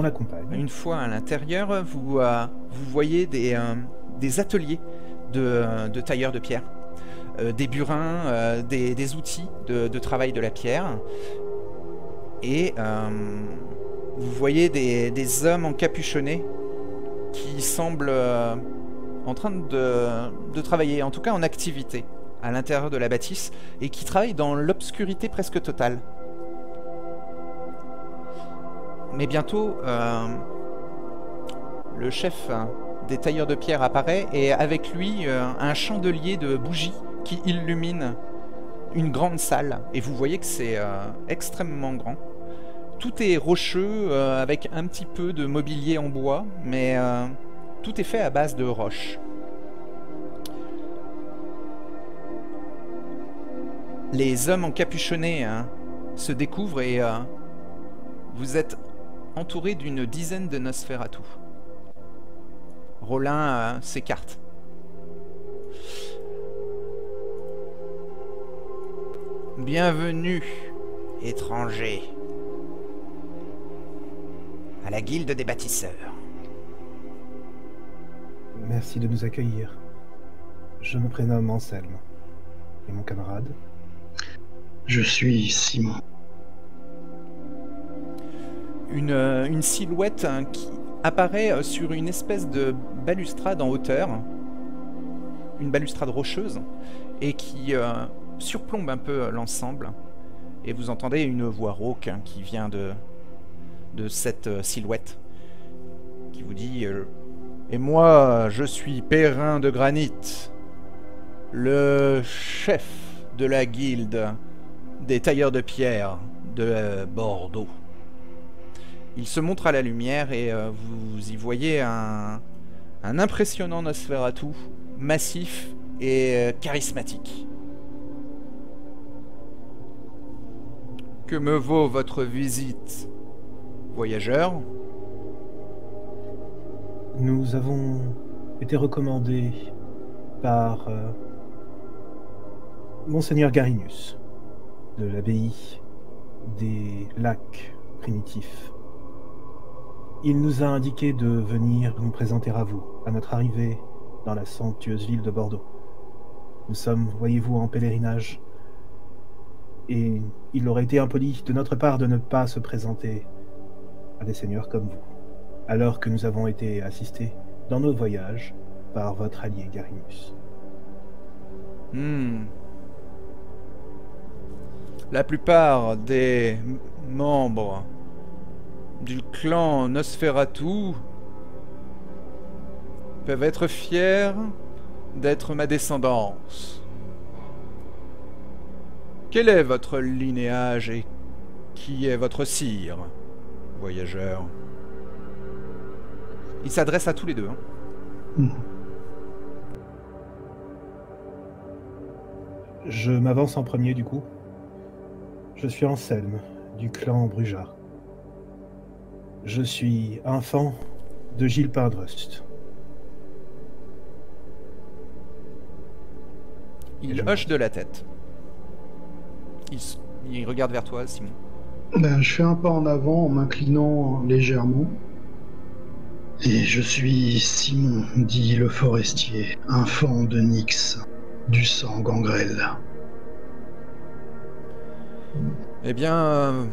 on l'accompagne. Une fois à l'intérieur, vous voyez des ateliers de tailleurs de pierre, des burins, des outils de travail de la pierre, et vous voyez des hommes encapuchonnés qui semblent en train de travailler, en tout cas en activité, à l'intérieur de la bâtisse, et qui travaillent dans l'obscurité presque totale. Mais bientôt, le chef des tailleurs de pierre apparaît, et avec lui, un chandelier de bougies qui illumine une grande salle. Et vous voyez que c'est extrêmement grand. Tout est rocheux, avec un petit peu de mobilier en bois, mais tout est fait à base de roches. Les hommes encapuchonnés se découvrent, et vous êtes entouré d'une dizaine de Nosferatu. Rolin s'écarte. Bienvenue, étranger, à la guilde des bâtisseurs. Merci de nous accueillir. Je me prénomme Anselme. Et mon camarade? Je suis Simon. Une silhouette qui apparaît sur une espèce de balustrade en hauteur, une balustrade rocheuse, et qui surplombe un peu l'ensemble. Et vous entendez une voix rauque qui vient de cette silhouette, qui vous dit « Et moi, je suis Perrin de Granit, le chef de la guilde des tailleurs de pierre de Bordeaux. » Il se montre à la lumière, et vous y voyez un impressionnant Nosferatu, massif et charismatique. Que me vaut votre visite, voyageur? Nous avons été recommandés par Monseigneur Garinus, de l'abbaye des lacs primitifs. Il nous a indiqué de venir nous présenter à vous, à notre arrivée dans la somptueuse ville de Bordeaux. Nous sommes, voyez-vous, en pèlerinage, et il aurait été impoli de notre part de ne pas se présenter à des seigneurs comme vous, alors que nous avons été assistés dans nos voyages par votre allié Garinus. La plupart des membres du clan Nosferatu peuvent être fiers d'être ma descendance. Quel est votre linéage et qui est votre sire, voyageur? Il s'adresse à tous les deux. Je m'avance en premier, du coup. Je suis Anselme, du clan Bruja. Je suis enfant de Gilles Pardrost. Il hoche de la tête. Il regarde vers toi, Simon. Ben, je fais un pas en avant en m'inclinant légèrement. Et je suis Simon, dit le forestier, enfant de Nyx, du sang Gangrel. Eh bien...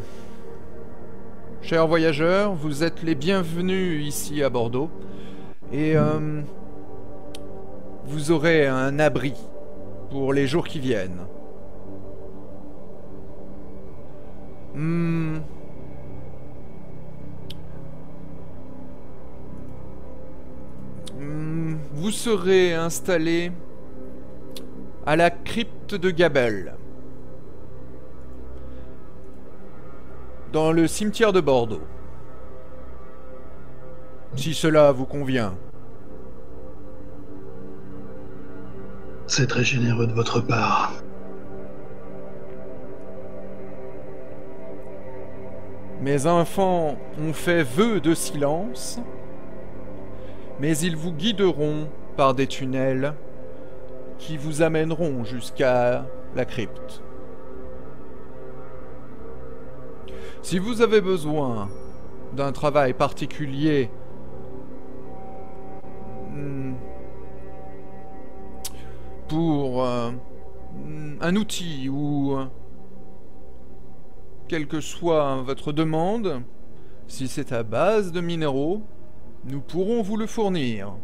Chers voyageurs, vous êtes les bienvenus ici à Bordeaux, et vous aurez un abri pour les jours qui viennent. Vous serez installés à la crypte de Gabel, dans le cimetière de Bordeaux, si cela vous convient. C'est très généreux de votre part. Mes enfants ont fait vœu de silence, mais ils vous guideront par des tunnels qui vous amèneront jusqu'à la crypte. Si vous avez besoin d'un travail particulier. Pour un outil ou quelle que soit votre demande, si c'est à base de minéraux, nous pourrons vous le fournir.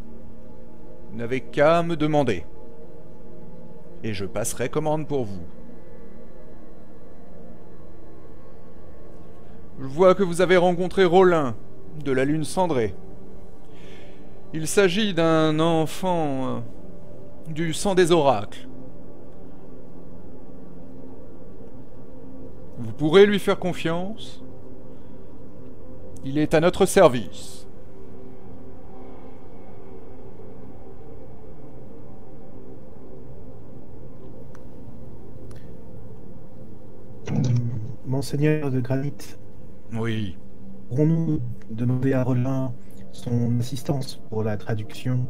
Vous n'avez qu'à me demander. Et je passerai commande pour vous. Je vois que vous avez rencontré Rolin, de la Lune Cendrée. Il s'agit d'un enfant du sang des oracles. Vous pourrez lui faire confiance. Il est à notre service. Monseigneur de Granit. Oui. Pourrons-nous demander à Rolin son assistance pour la traduction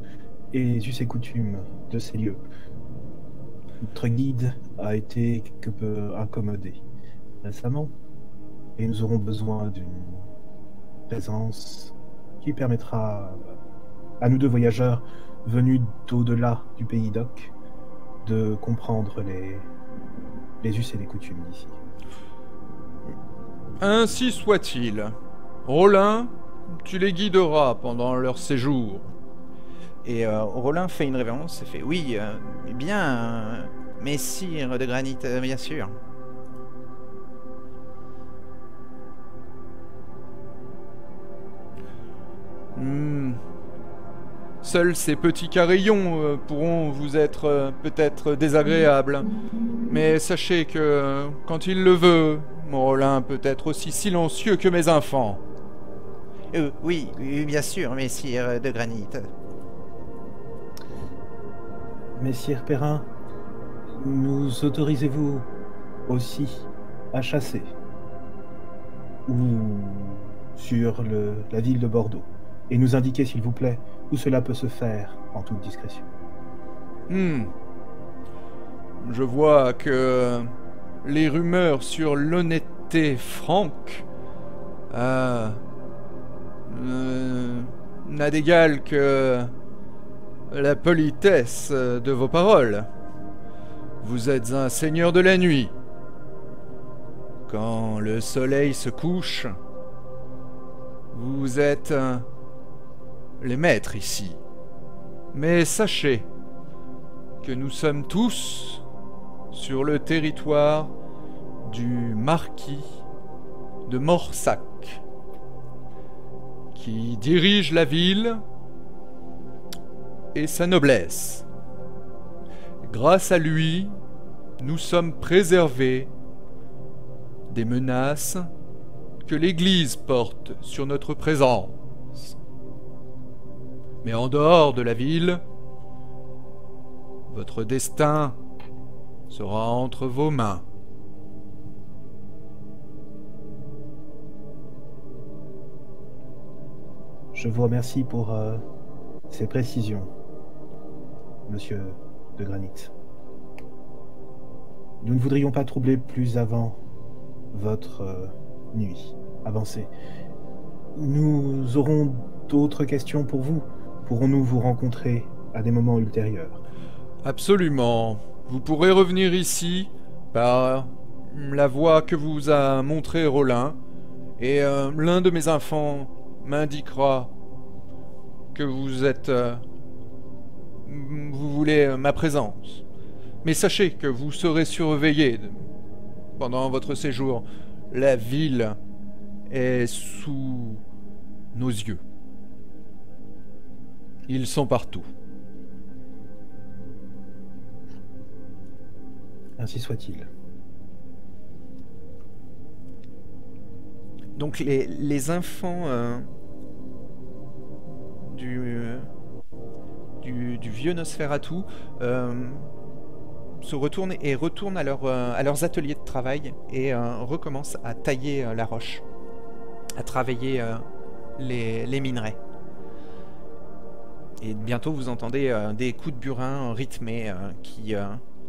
et us et coutumes de ces lieux? Notre guide a été quelque peu incommodé récemment et nous aurons besoin d'une présence qui permettra à nous deux voyageurs venus d'au-delà du pays d'Oc de comprendre les us et les coutumes d'ici. Ainsi soit-il. Rolin, tu les guideras pendant leur séjour. Et Rolin fait une révérence et fait: oui, bien, messire de Granit, bien sûr. Seuls ces petits carillons pourront vous être peut-être désagréables. Mais sachez que quand il le veut, mon Rolin peut être aussi silencieux que mes enfants. Oui, bien sûr, messire de Granit. Messire Perrin, nous autorisez-vous aussi à chasser ou sur la ville de Bordeaux? Et nous indiquer, s'il vous plaît, où cela peut se faire en toute discrétion. Je vois que les rumeurs sur l'honnêteté franque n'a d'égal que la politesse de vos paroles. Vous êtes un seigneur de la nuit. Quand le soleil se couche, vous êtes les maîtres ici. Mais sachez que nous sommes tous sur le territoire du marquis de Morsac, qui dirige la ville et sa noblesse. Grâce à lui, nous sommes préservés des menaces que l'Église porte sur notre présence. Mais en dehors de la ville, votre destin sera entre vos mains. Je vous remercie pour ces précisions, monsieur de Granit. Nous ne voudrions pas troubler plus avant votre nuit avancée. Nous aurons d'autres questions pour vous. Pourrons-nous vous rencontrer à des moments ultérieurs? Absolument. Vous pourrez revenir ici par la voie que vous a montrée Rolin, et l'un de mes enfants m'indiquera que vous êtes... vous voulez ma présence. Mais sachez que vous serez surveillé pendant votre séjour. La ville est sous nos yeux. Ils sont partout. Ainsi soit-il. Donc les enfants du vieux Nosferatu se retournent et retournent à leurs ateliers de travail et recommencent à tailler la roche, à travailler les minerais. Et bientôt vous entendez des coups de burin rythmés qui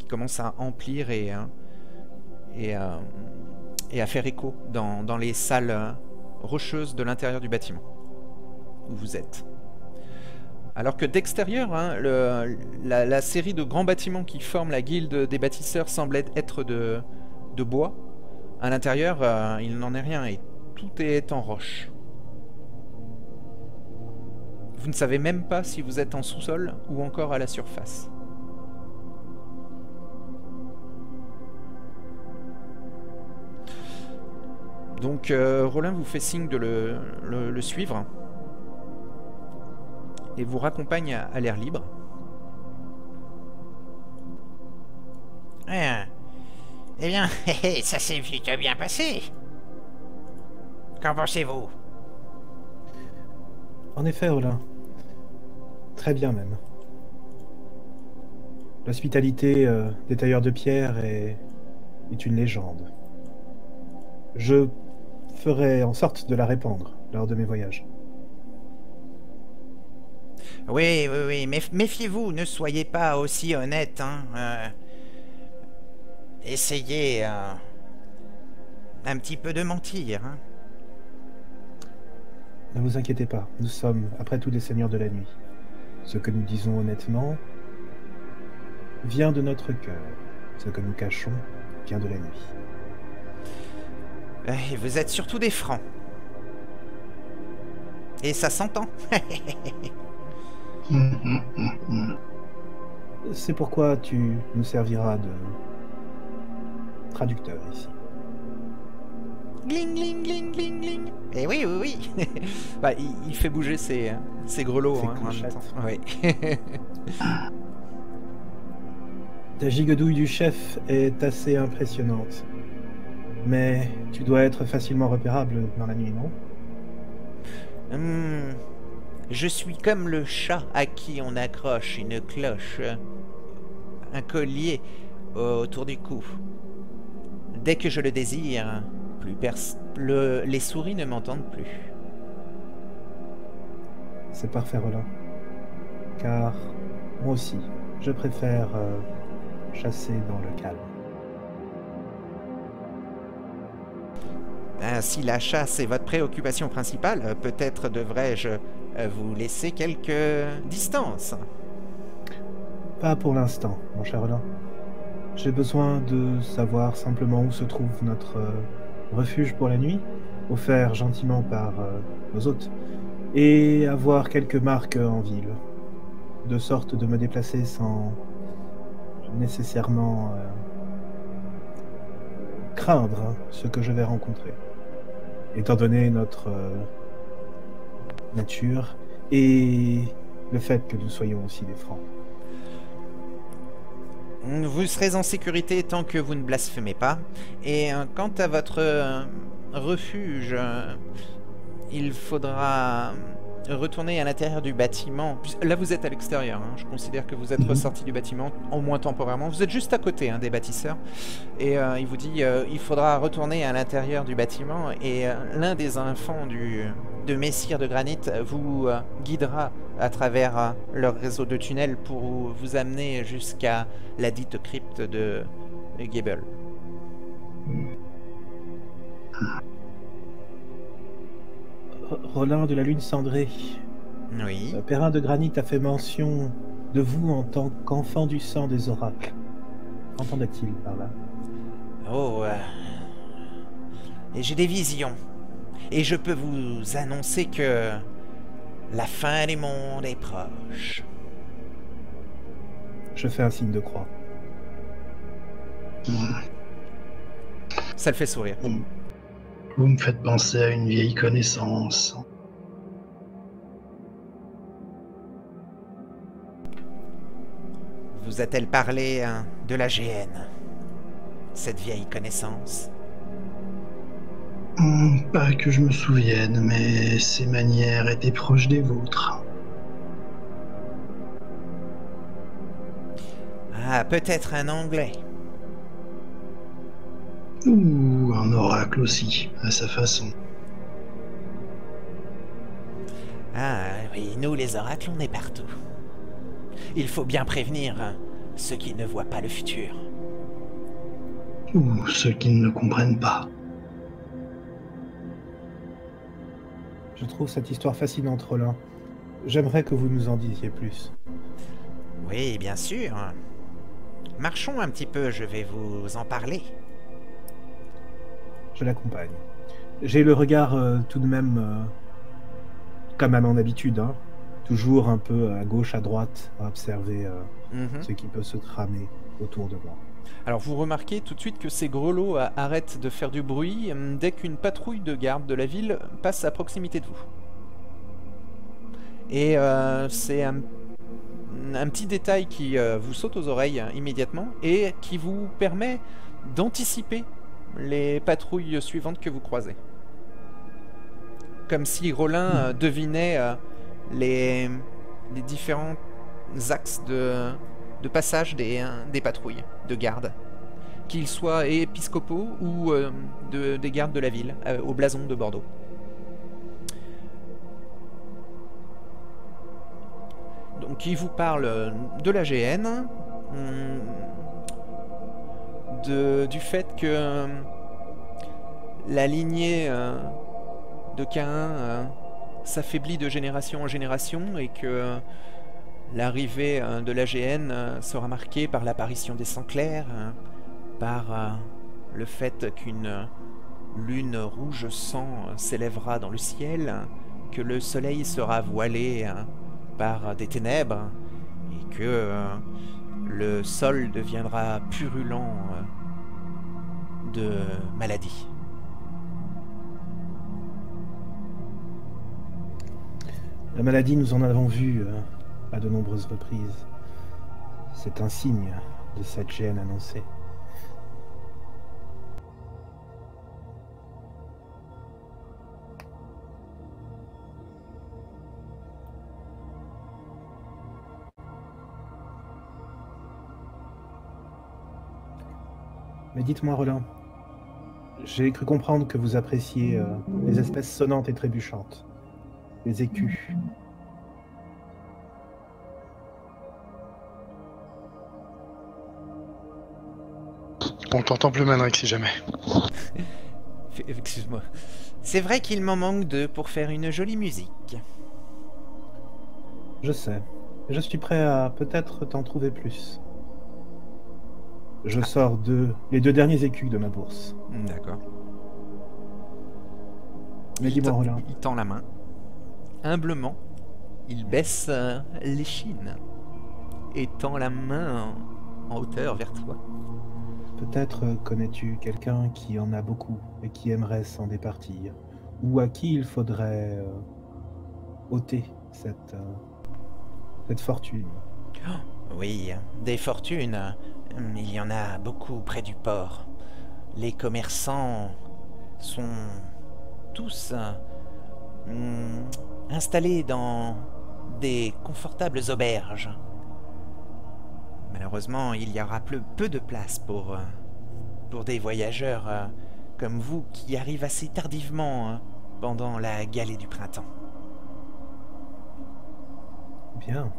commencent à emplir et à faire écho dans les salles rocheuse de l'intérieur du bâtiment où vous êtes. Alors que d'extérieur, hein, la série de grands bâtiments qui forment la guilde des bâtisseurs semble être de bois. À l'intérieur, il n'en est rien et tout est en roche. Vous ne savez même pas si vous êtes en sous-sol ou encore à la surface. Donc Rolin vous fait signe de le suivre et vous raccompagne à l'air libre. Ah. Eh bien, ça s'est plutôt bien passé. Qu'en pensez-vous? En effet, Rolin. Très bien même. L'hospitalité des tailleurs de pierre est une légende. Je ferai en sorte de la répandre lors de mes voyages. Oui, oui, oui, mais méfiez-vous, ne soyez pas aussi honnête, hein. Essayez un petit peu de mentir, hein. Ne vous inquiétez pas, nous sommes, après tout, des seigneurs de la nuit. Ce que nous disons honnêtement vient de notre cœur. Ce que nous cachons vient de la nuit. Et vous êtes surtout des francs. Et ça s'entend. C'est pourquoi tu nous serviras de traducteur ici. Gling, gling, gling, gling, gling. Eh oui, oui, oui. Bah, il fait bouger ses grelots, hein, en même temps. Ouais. Ta gigodouille du chef est assez impressionnante. Mais tu dois être facilement repérable dans la nuit, non? Je suis comme le chat à qui on accroche une cloche, un collier autour du cou. Dès que je le désire, les souris ne m'entendent plus. C'est parfait, Rolin. Car moi aussi, je préfère chasser dans le calme. Si la chasse est votre préoccupation principale, peut-être devrais-je vous laisser quelques distances. Pas pour l'instant, mon cher Rolin. J'ai besoin de savoir simplement où se trouve notre refuge pour la nuit, offert gentiment par nos hôtes, et avoir quelques marques en ville, de sorte de me déplacer sans nécessairement craindre ce que je vais rencontrer, étant donné notre nature et le fait que nous soyons aussi des francs. Vous serez en sécurité tant que vous ne blasphémez pas. Et quant à votre refuge, il faudra retourner à l'intérieur du bâtiment. Là, vous êtes à l'extérieur, hein. Je considère que vous êtes ressorti du bâtiment, au moins temporairement. Vous êtes juste à côté, hein, des bâtisseurs. Et il vous dit il faudra retourner à l'intérieur du bâtiment. Et l'un des enfants de Messire de Granit vous guidera à travers leur réseau de tunnels pour vous amener jusqu'à la dite crypte de Gable. Rolin de la Lune Cendrée. Oui. Perrin de Granit a fait mention de vous en tant qu'enfant du sang des oracles. Qu'entendait-il par là? Oh. Et j'ai des visions. Et je peux vous annoncer que la fin des mondes est proche. Je fais un signe de croix. Ça le fait sourire. Vous me faites penser à une vieille connaissance. Vous a-t-elle parlé de la GN, cette vieille connaissance? Pas que je me souvienne, mais ses manières étaient proches des vôtres. Ah, peut-être un Anglais. Ou un oracle aussi, à sa façon. Ah oui, nous les oracles, on est partout. Il faut bien prévenir ceux qui ne voient pas le futur. Ou ceux qui ne le comprennent pas. Je trouve cette histoire fascinante, Rolin. J'aimerais que vous nous en disiez plus. Oui, bien sûr. Marchons un petit peu, je vais vous en parler. Je l'accompagne. J'ai le regard tout de même, comme à mon habitude, hein, toujours un peu à gauche, à droite, à observer ce qui peut se tramer autour de moi. Alors vous remarquez tout de suite que ces grelots arrêtent de faire du bruit dès qu'une patrouille de garde de la ville passe à proximité de vous. Et c'est un petit détail qui vous saute aux oreilles immédiatement et qui vous permet d'anticiper les patrouilles suivantes que vous croisez. Comme si Rolin devinait les différents axes de passage des patrouilles de garde, qu'ils soient épiscopaux ou des gardes de la ville, au blason de Bordeaux. Donc il vous parle de la GN, du fait que la lignée de Caïn s'affaiblit de génération en génération et que l'arrivée de la GN sera marquée par l'apparition des sangs clairs, par le fait qu'une lune rouge sang s'élèvera dans le ciel, que le soleil sera voilé par des ténèbres et que le sol deviendra purulent de maladies. La maladie, nous en avons vu à de nombreuses reprises. C'est un signe de cette gêne annoncée. Mais dites-moi, Rolin, j'ai cru comprendre que vous appréciez les espèces sonnantes et trébuchantes, les écus. On t'entend plus, Manric, si jamais. Excuse-moi. C'est vrai qu'il m'en manque deux pour faire une jolie musique. Je sais. Je suis prêt à peut-être t'en trouver plus. Je sors les deux derniers écus de ma bourse. D'accord. Mais dis-moi, Rolin. Il tend la main. Humblement, il baisse l'échine et tend la main en hauteur vers toi. Peut-être connais-tu quelqu'un qui en a beaucoup et qui aimerait s'en départir, ou à qui il faudrait ôter cette fortune. Oui, des fortunes, il y en a beaucoup près du port. Les commerçants sont tous installés dans des confortables auberges. Malheureusement, il y aura peu de place pour des voyageurs comme vous qui arrivent assez tardivement pendant la galée du printemps. Bien.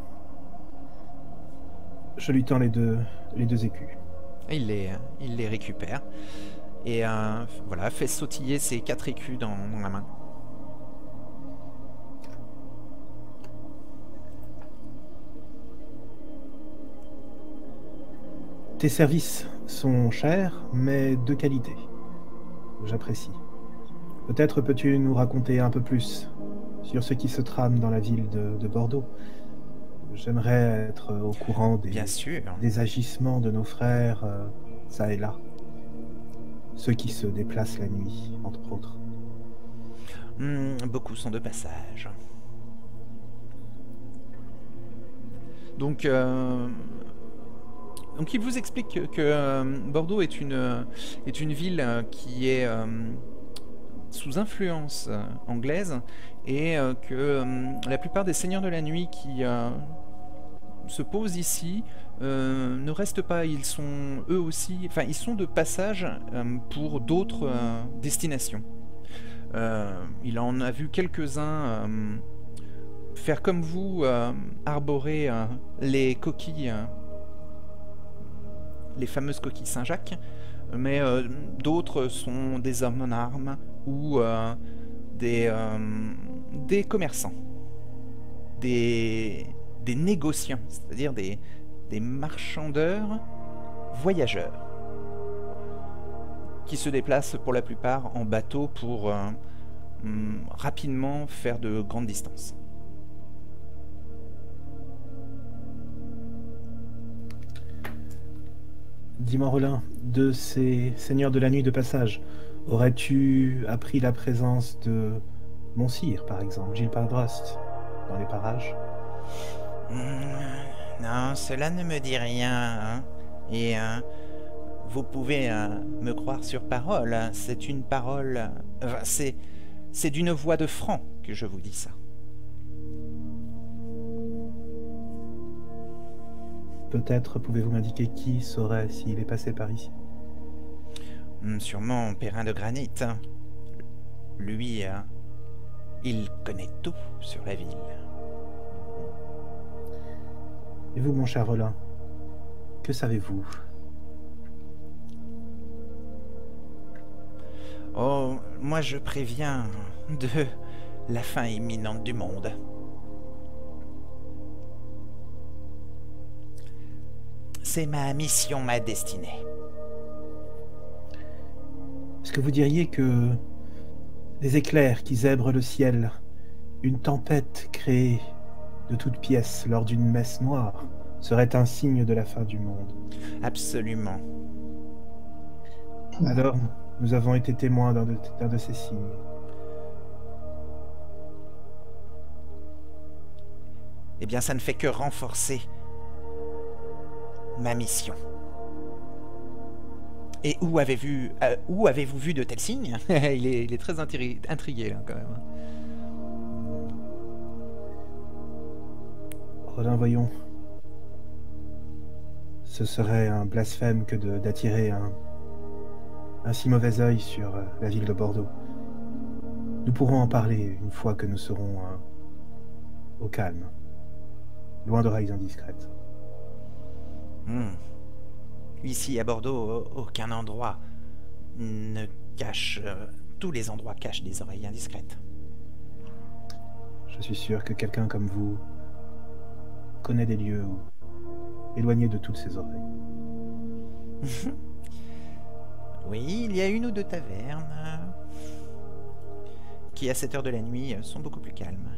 Je lui tends les deux écus. Il les récupère et voilà, fait sautiller ses 4 écus dans la main. Tes services sont chers, mais de qualité. J'apprécie. Peut-être peux-tu nous raconter un peu plus sur ce qui se trame dans la ville de Bordeaux. J'aimerais être au courant des agissements de nos frères, ça et là. Ceux qui se déplacent la nuit, entre autres. Beaucoup sont de passage. Donc il vous explique que Bordeaux est une ville qui est sous influence anglaise et que la plupart des seigneurs de la nuit qui se posent ici ne restent pas. Ils sont eux aussi, enfin ils sont de passage pour d'autres destinations. Il en a vu quelques-uns faire comme vous, arborer les coquilles. Les fameuses coquilles Saint-Jacques, mais d'autres sont des hommes en armes ou des commerçants, des négociants, c'est-à-dire des marchandeurs voyageurs, qui se déplacent pour la plupart en bateau pour rapidement faire de grandes distances. Dis-moi Rolin, de ces seigneurs de la nuit de passage, aurais-tu appris la présence de mon sire, par exemple, Gilles Pardrost, dans les parages? Non, cela ne me dit rien. Hein. Et vous pouvez me croire sur parole. C'est une parole... c'est d'une voix de franc que je vous dis ça. Peut-être pouvez-vous m'indiquer qui saurait s'il est passé par ici? Sûrement Perrin de Granit. Lui, il connaît tout sur la ville. Et vous, mon cher Rolin, que savez-vous? Oh, moi je préviens de la fin imminente du monde. C'est ma mission, ma destinée. Est-ce que vous diriez que des éclairs qui zèbrent le ciel, une tempête créée de toutes pièces lors d'une messe noire, serait un signe de la fin du monde? Absolument. Alors, nous avons été témoins d'un de ces signes. Eh bien, ça ne fait que renforcer ma mission. Et où avez-vous vu de tels signes? il est très intrigué là quand même. Rolin, voyons. Ce serait un blasphème que d'attirer un si mauvais œil sur la ville de Bordeaux. Nous pourrons en parler une fois que nous serons au calme, loin d'oreilles indiscrètes. Ici, à Bordeaux, aucun endroit ne cache... tous les endroits cachent des oreilles indiscrètes. Je suis sûr que quelqu'un comme vous connaît des lieux éloignés de toutes ces oreilles. Oui, il y a une ou deux tavernes qui, à cette heure de la nuit, sont beaucoup plus calmes.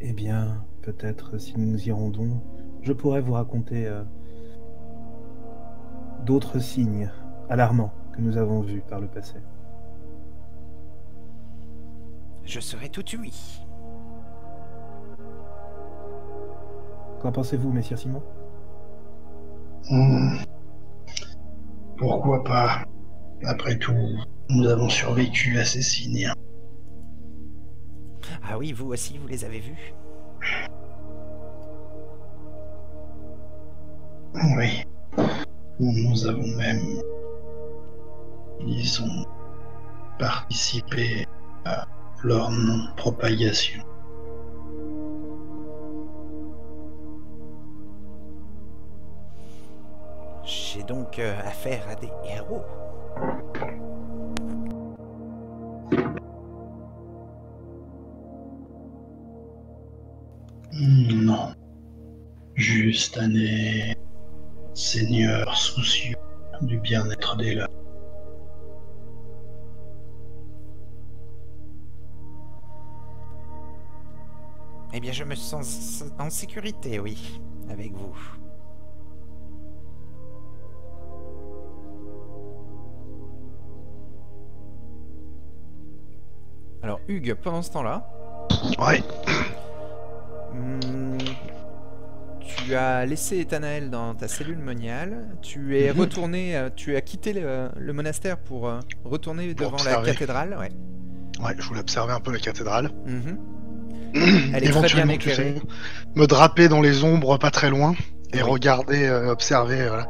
Eh bien, peut-être, si nous y rendons, je pourrais vous raconter d'autres signes alarmants que nous avons vus par le passé. Je serai tout ouïe. Qu'en pensez-vous, messire Simon? Pourquoi pas? Après tout, nous avons survécu à ces signes. Ah oui, vous aussi, vous les avez vus? Oui, nous avons même, disons, participé à leur non-propagation. J'ai donc affaire à des héros. Non, juste un des seigneurs soucieux du bien-être des leurs. Eh bien, je me sens en sécurité, oui, avec vous. Alors, Hugues, pendant ce temps-là... Ouais. Tu as laissé Ethanael dans ta cellule moniale, tu es retourné, tu as quitté le monastère pour retourner devant la cathédrale. Ouais. Ouais, je voulais observer un peu la cathédrale. Elle est très bien éclairée. Tu sais, me draper dans les ombres pas très loin et regarder, observer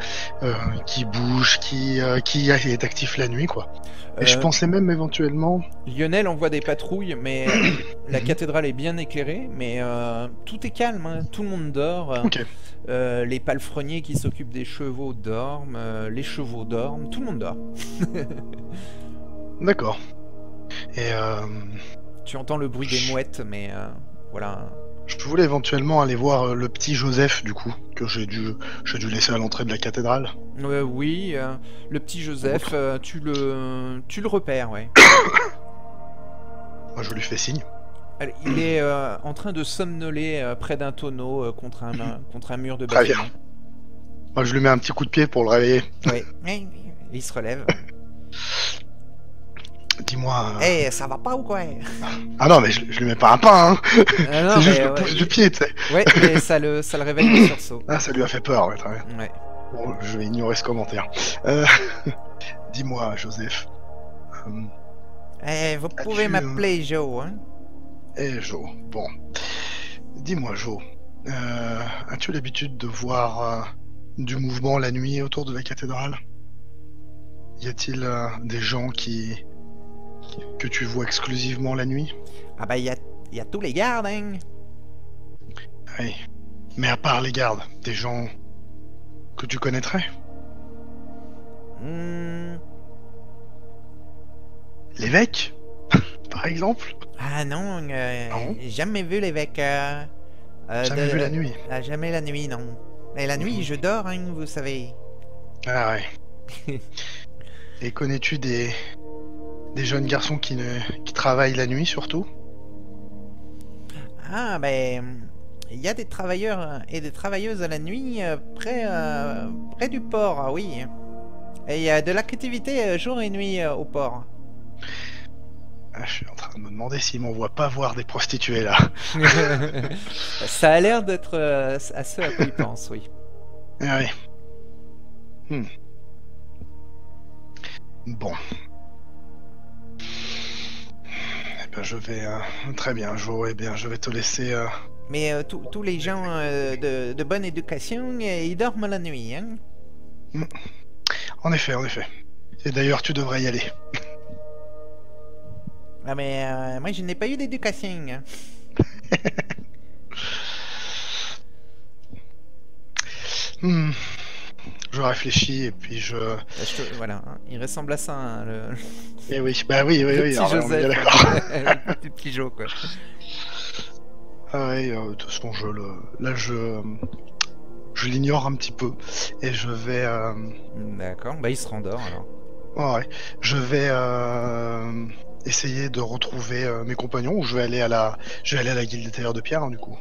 qui bouge, qui est actif la nuit, quoi. Et je pensais même éventuellement... Lionel envoie des patrouilles, mais la cathédrale est bien éclairée, mais tout est calme, hein. Tout le monde dort. Okay. Les palefreniers qui s'occupent des chevaux dorment, les chevaux dorment, tout le monde dort. D'accord. Et tu entends le bruit des mouettes, mais voilà. Je voulais éventuellement aller voir le petit Joseph, du coup, que j'ai dû laisser à l'entrée de la cathédrale. Oui, le petit Joseph, tu le repères, ouais. Moi, je lui fais signe. Il est en train de somnoler près d'un tonneau contre un mur de bâtiment. Très bien. Moi, je lui mets un petit coup de pied pour le réveiller. Oui, et il se relève. Dis-moi... Eh, hey, ça va pas ou quoi? Ah non, mais je lui mets pas un pain, hein. C'est juste le pouce du pied, tu sais. Ouais, mais ça le réveille sur sursaut. Ah, ça lui a fait peur, ouais, très bien. Ouais. Bon, je vais ignorer ce commentaire. Dis-moi, Joseph... Eh, vous pouvez m'appeler Joe, hein. Eh, Joe, bon. Dis-moi, Joe, as-tu l'habitude de voir du mouvement la nuit autour de la cathédrale? Y a-t-il des gens qui... que tu vois exclusivement la nuit? Ah bah y a tous les gardes, hein. Oui. Mais à part les gardes, des gens que tu connaîtrais? L'évêque, par exemple? Ah non, jamais vu l'évêque. Jamais vu la nuit. Jamais la nuit, non. Mais la nuit, je dors, hein, vous savez. Ah ouais. Et connais-tu des jeunes garçons qui travaillent la nuit, surtout? Ah, ben... Il y a des travailleurs et des travailleuses à la nuit près du port, oui. Et il y a de l'activité jour et nuit au port. Ah, je suis en train de me demander s'ils m'envoient pas voir des prostituées, là. Ça a l'air d'être à ce à quoi ils pensent, oui. Ah oui. Bon... Je vais... très bien, Joe, eh bien, je vais te laisser... Mais tous les gens de bonne éducation, ils dorment la nuit, hein? En effet, en effet. Et d'ailleurs, tu devrais y aller. Ah mais moi, je n'ai pas eu d'éducation. Je réfléchis et puis je... Voilà, il ressemble à ça, hein, le... Eh oui, bah oui, oui, oui, alors, on est bien d'accord. Le petit Joe, quoi. Ah oui, de toute façon, je le... Là, je l'ignore un petit peu, et je vais... D'accord, bah il se rendort, alors. Oh, ouais, je vais essayer de retrouver mes compagnons, ou je vais aller à la guilde des tailleurs de pierre, hein, du coup.